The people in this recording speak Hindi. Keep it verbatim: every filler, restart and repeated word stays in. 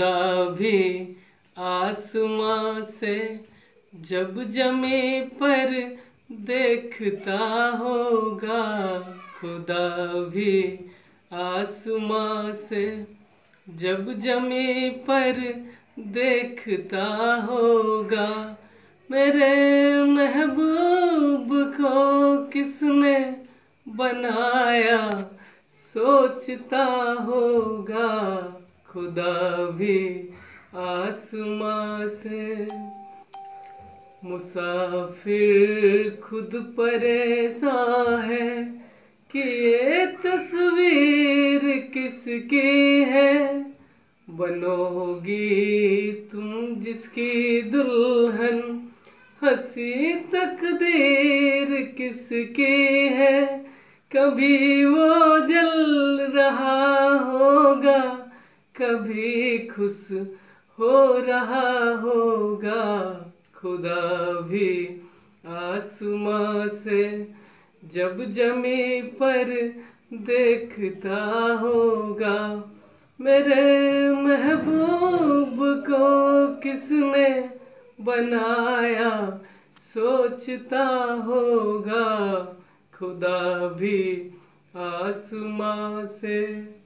खुदा भी आसमां से जब जमे पर देखता होगा, खुदा भी आसमां से जब जमे पर देखता होगा। मेरे महबूब को किसने बनाया सोचता होगा, खुदा भी आसमां से। मुसाफिर खुद परेशान है कि ये तस्वीर किसकी है, बनोगी तुम जिसकी दुल्हन, हंसी तकदीर किसकी है। कभी वो जल रहा होगा, कभी खुश हो रहा होगा, खुदा भी आसमां से जब जमी पर देखता होगा। मेरे महबूब को किसने बनाया सोचता होगा, खुदा भी आसमां से।